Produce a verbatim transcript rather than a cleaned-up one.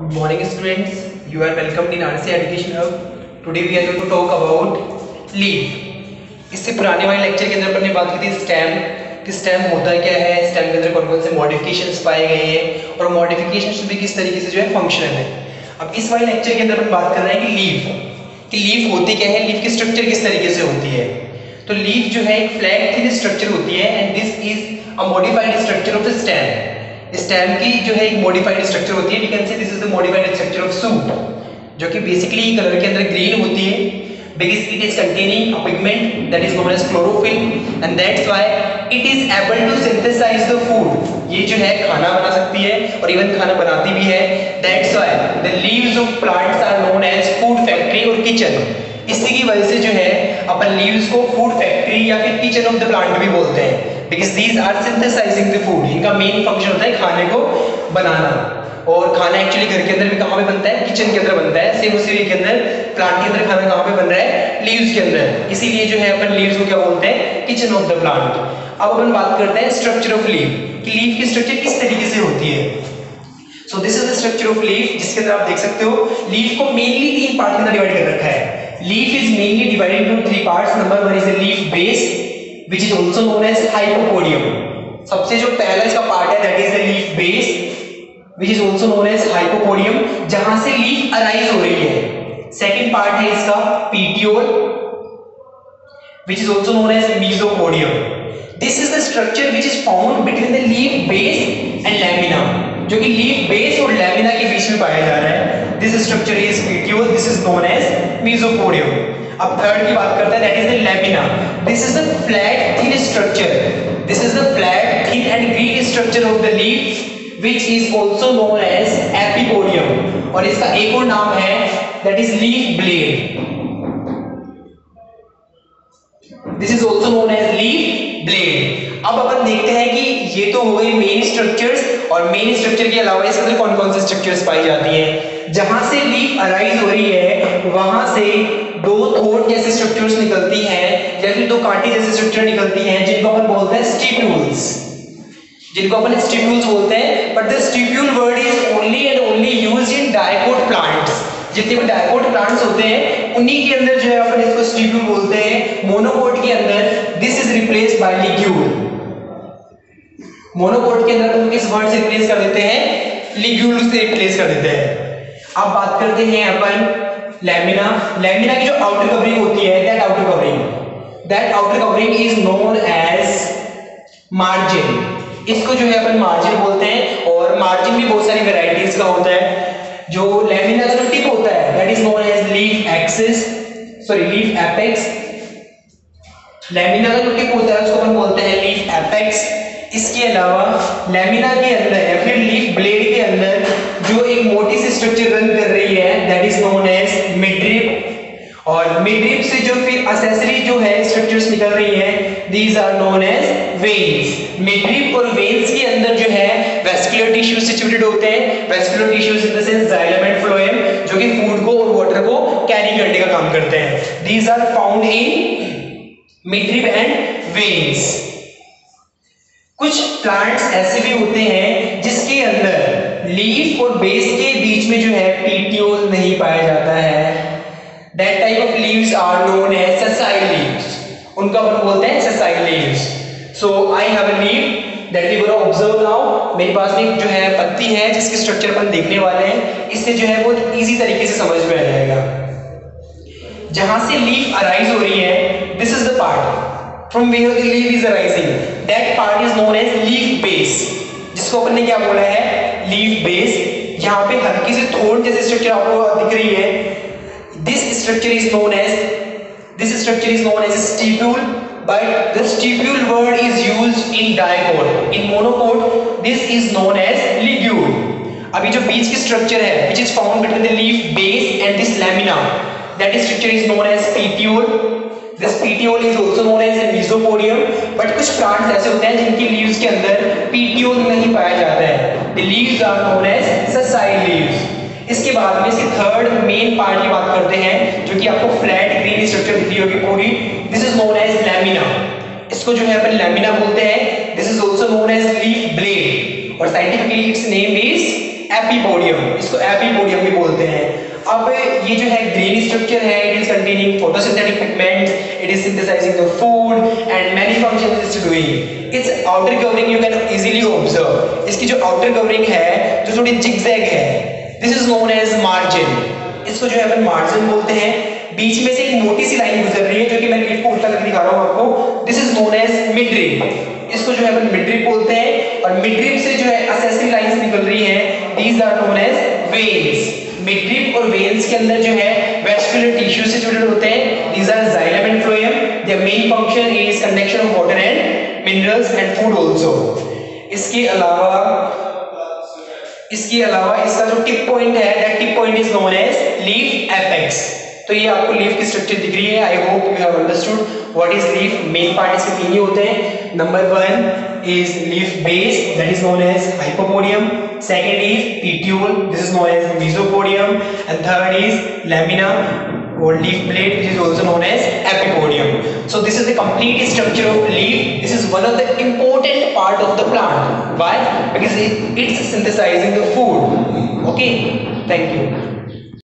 Good morning students, you are welcomed in R C Education Hub. Today we are going to talk about leaf. इससे पुराने वाले lecture के अंदर अपन ने बात की थी स्टेम कि स्टेम होता क्या है, स्टेम के अंदर कौन कौन से मॉडिफिकेशंस पाए गए हैं और मॉडिफिकेशंस भी किस तरीके से जो है फंक्शनल है. अब इस वाले लेक्चर के अंदर अपन बात कर रहे हैं कि लीफ कि लीफ होती क्या है, लीफ की स्ट्रक्चर किस तरीके से होती है. तो लीफ जो है एक फ्लैट थिन स्ट्रक्चर होती है and this is a modified structure of the stem. Stem की जो है एक मॉडिफाइड स्ट्रक्चर होती है. We can say this is the modified structure of shoot जो कि बेसिकली कलर के अंदर ग्रीन होती है because it is containing a pigment that is known as chlorophyll and that's why it is able to synthesize the food. ये जो है खाना बना सकती है और इवन खाना बनाती भी है. That's why the leaves of plants are known as food factory और किचन. इसी की वजह से जो है अपन लीव्स को फूड फैक्ट्री या फिर किचन ऑफ द प्लांट भी बोलते हैं because these are synthesizing the food. इनका मेन फंक्शन होता है खाने को बनाना और खाना एक्चुअली घर के अंदर भी कहाँ पे बनता है, किचन के अंदर बनता है. सेम उसी के अंदर प्लांट के अंदर खाना कहाँ पे बन रहा है, लीव्स के अंदर. इसीलिए जो है अपन लीव्स को क्या बोलते हैं, किचन ऑफ द प्लांट. अब अपन बात करते हैं स्ट्रक्चर ऑफ लीफ कि लीफ की स्ट्रक्चर किस तरीके से होती है. So this is the structure of leaf जिसके अंदर आप देख सकते हो लीफ को मेनली तीन पार्ट के अंदर डिवाइड कर रखा है. Leaf is mainly divided into three parts. Number one is the leaf base which is also known as hypopodium. सबसे जो पहला इसका पार्ट है that is the leaf base which is also known as hypopodium जहां से leaf arise हो रही है. सेकेंड पार्ट है इसका petiole which is also known as mesopodium. This is the structure which is found between the leaf base and lamina जो कि leaf base और lamina के बीच में पाया जा रहा है. This structure is petiole. This is known as mesopodium. अब थर्ड की बात करते हैं that is the lamina. This is the flat thin structure. This is the flat thin and green structure of the leaf which is also known as epipodium और इसका एक और नाम है that is leaf blade. This is also known as leaf blade. अब अपन देखते हैं कि ये तो हो गए मेन स्ट्रक्चर्स और मेन स्ट्रक्चर के अलावा इसके अंदर कौन-कौन से स्ट्रक्चर्स पाई जाती हैं. जहां से लीफ अराइज हो रही है वहां से दो थोट जैसे स्ट्रक्चर्स निकलती हैं या फिर दो कांटे जैसे स्ट्रक्चर निकलती हैं जिनको अपन बोलते हैं स्टिप्यूल्स, जिनको अपन स्टिप्यूल्स बोलते हैं. But the stipule word is only and only used in dicot plants. जितने भी डायकोट प्लांट्स होते हैं उन्हीं के अंदर जो है अपन इसको स्टिप्यूल बोलते हैं. मोनोकोट के अंदर this is replaced by ligule. Monocot के अंदर हम किस वर्ड से रिप्लेस कर देते हैं, लिग्यूल से रिप्लेस कर देते हैं. अब बात करते हैं अपन लैमिना. लैमिना की जो आउटर कवरिंग होती है that outer covering that outer covering is known as margin. इसको जो है अपन मार्जिन बोलते हैं और मार्जिन भी बहुत सारी वैरायटीज का होता है. जो लैमिना का टिप होता है that is known as leaf axis sorry leaf apex. Lamina का टिप होता है उसको अपन बोलते हैं लीफ एपेक्स. इसके अलावा लैमिना के अंदर या फिर लीफ ब्लेड के अंदर जो एक मोटी सी स्ट्रक्चर रन कर रही है that is known as midrib और मिडरिप से जो फिर एक्सेसरी जो है स्ट्रक्चर्स निकल रही है these are known as veins. Midrib और वेन्स के अंदर जो है वेस्कुलर टिश्यू सिचुएटेड होते हैं. Vascular tissues in the sense xylem and phloem जो कि फूड को और वाटर को कैरी करने का काम करते हैं. These are found in midrib and veins. कुछ प्लांट्स ऐसे भी होते हैं जिसके अंदर लीफ और बेस के बीच में जो है पेटियोल नहीं पाया जाता है. That type of leaves are known as sessile leaves. उनका अपन बोलते हैं sessile leaves. So I have a leaf that we gonna observe now. मेरे पास एक जो है पत्ती है जिसकी स्ट्रक्चर अपन देखने वाले हैं. इससे जो है बहुत इजी तरीके से समझ में आ जाएगा. जहां से लीफ अराइज हो रही है this is the part from where the leaf is arising. That part is known as leaf base. जिसको अपन ने क्या बोला है, leaf base. यहाँ पे हल्की सी thorn जैसी structure आपको दिख रही है. This structure is known as this structure is known as stipule. But the stipule word is used in dicot. In monocot, this is known as ligule. अभी जो बीच की structure है, which is found between the leaf base and this lamina, that structure is known as petiole. This petiole is also known as mesopodium. But कुछ plants ऐसे होते हैं जिनकी leaves के अंदर petiole नहीं पाया जाता है. The leaves are known as sessile leaves. इसके बाद में इसके थर्ड मेन पार्ट की बात करते हैं जो कि आपको फ्लैट ग्रीन स्ट्रक्चर दिख रही होगी पूरी. This is known as lamina. इसको जो है अपन लैमिना बोलते हैं. This is also known as leaf blade और scientifically its name is epipodium, इसको एपीपोडियम भी बोलते हैं। अब ये जो है ग्रीन स्ट्रक्चर है, it is containing photosynthetic pigments, it is synthesizing the food and many functions it's doing. Its outer covering you can easily observe, इसकी जो आउटर कवरिंग है जो थोड़ी जिगजैग है, this is known as margin, इसको जो है अपन मार्जिन बोलते हैं। बीच में से एक मोटी सी लाइन गुजर रही है जो कि मैं लीफ को उल्टा करके दिखा रहा हूं आपको, this is known as midrib, इसको जो है अपन मिडरिप बोलते हैं। और मिडरिप से जो है असेसिव लाइंस निकल रही हैं, these are known as veins. Midrib और वेन्स के अंदर जो है वेस्कुलर टिश्यू से जुड़े होते हैं, these are xylem and phloem, their main function is conduction of water and minerals and food also. इसके अलावा इसके अलावा इसका जो टिप पॉइंट है, that tip point is known as leaf apex. तो ये आपको लीफ की स्ट्रक्चर दिख रही है। I hope you have understood what is leaf. Main part इसके तीन ही होते हैं, number one is leaf base, that is known as hypopodium, second is petiole, this is known as mesopodium, and third is lamina or leaf blade, which is also known as epipodium. So this is the complete structure of leaf. This is one of the important part of the plant. Why? Because it, it's synthesizing the food. Okay, thank you.